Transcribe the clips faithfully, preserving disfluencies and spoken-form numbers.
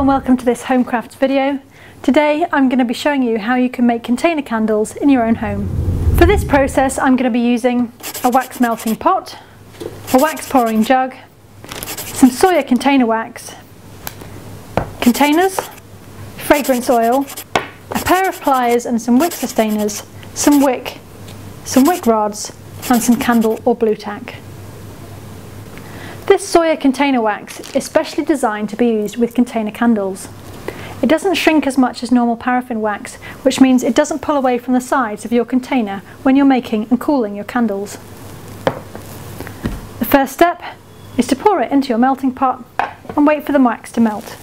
Hello and welcome to this Homecrafts video. Today I'm going to be showing you how you can make container candles in your own home. For this process I'm going to be using a wax melting pot, a wax pouring jug, some Soya container wax, containers, fragrance oil, a pair of pliers and some wick sustainers, some wick, some wick rods and some candle or blue tack. This Soya container wax is specially designed to be used with container candles. It doesn't shrink as much as normal paraffin wax, which means it doesn't pull away from the sides of your container when you're making and cooling your candles. The first step is to pour it into your melting pot and wait for the wax to melt.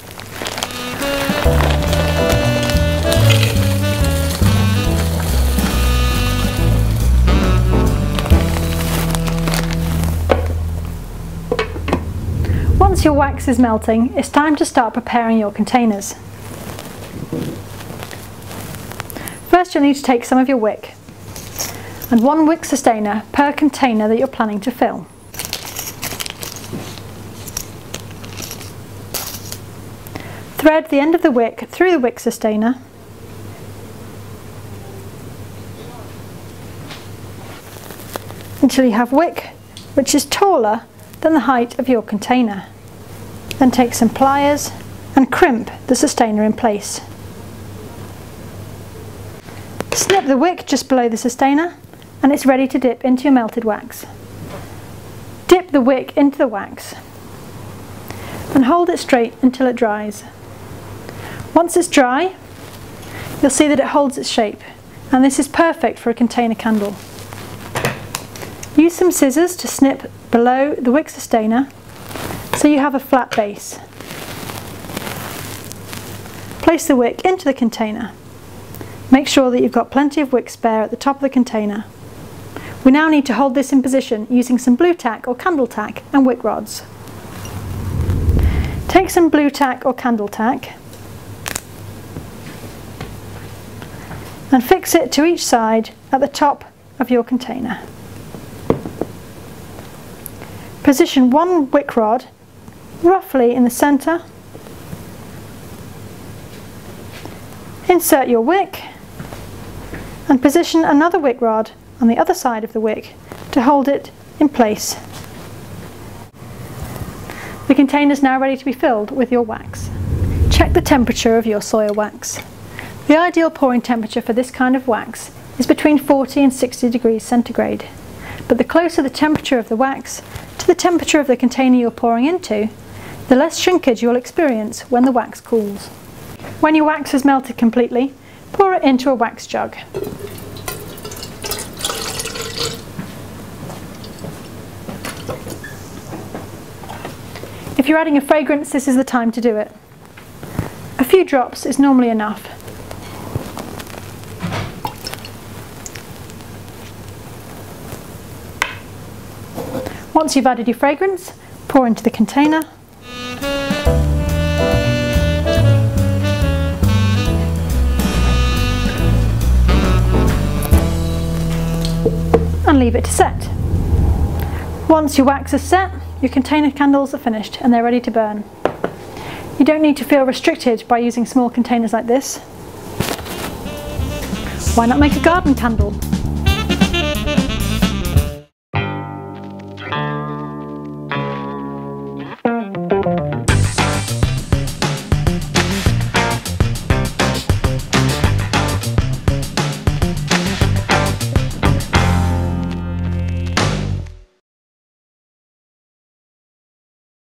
Once your wax is melting, it's time to start preparing your containers. First you'll need to take some of your wick and one wick sustainer per container that you're planning to fill. Thread the end of the wick through the wick sustainer until you have wick which is taller than the height of your container. Then take some pliers and crimp the sustainer in place. Snip the wick just below the sustainer and it's ready to dip into your melted wax. Dip the wick into the wax and hold it straight until it dries. Once it's dry, you'll see that it holds its shape, and this is perfect for a container candle. Use some scissors to snip below the wick sustainer so you have a flat base. Place the wick into the container. Make sure that you've got plenty of wick spare at the top of the container. We now need to hold this in position using some blue tack or candle tack and wick rods. Take some blue tack or candle tack and fix it to each side at the top of your container. Position one wick rod roughly in the centre. Insert your wick and position another wick rod on the other side of the wick to hold it in place. The container is now ready to be filled with your wax. Check the temperature of your Soya wax. The ideal pouring temperature for this kind of wax is between forty and sixty degrees centigrade, but the closer the temperature of the wax to the temperature of the container you're pouring into, the less shrinkage you'll experience when the wax cools. When your wax has melted completely, pour it into a wax jug. If you're adding a fragrance, this is the time to do it. A few drops is normally enough. Once you've added your fragrance, pour into the container. And leave it to set. Once your wax is set, your container candles are finished and they're ready to burn. You don't need to feel restricted by using small containers like this. Why not make a garden candle? Thank you.